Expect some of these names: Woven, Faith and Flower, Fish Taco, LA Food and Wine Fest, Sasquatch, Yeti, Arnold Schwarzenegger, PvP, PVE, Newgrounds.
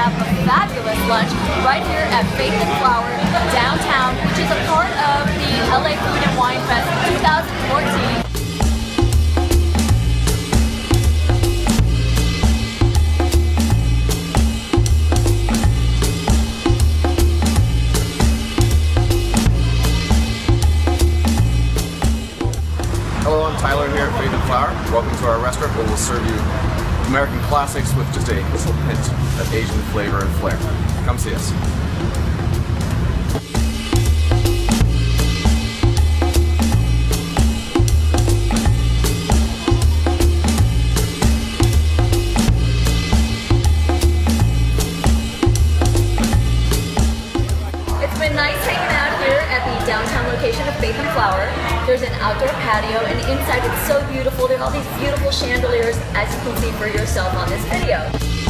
have a fabulous lunch right here at Faith and Flower downtown, which is a part of the LA Food and Wine Fest 2014. Hello, I'm Tyler here at Faith and Flower. Welcome to our restaurant where we'll serve you American classics with just a little hint of Asian flavor and flair. Come see us. Downtown location of Faith and Flower. There's an outdoor patio, and inside it's so beautiful. There's all these beautiful chandeliers, as you can see for yourself on this video.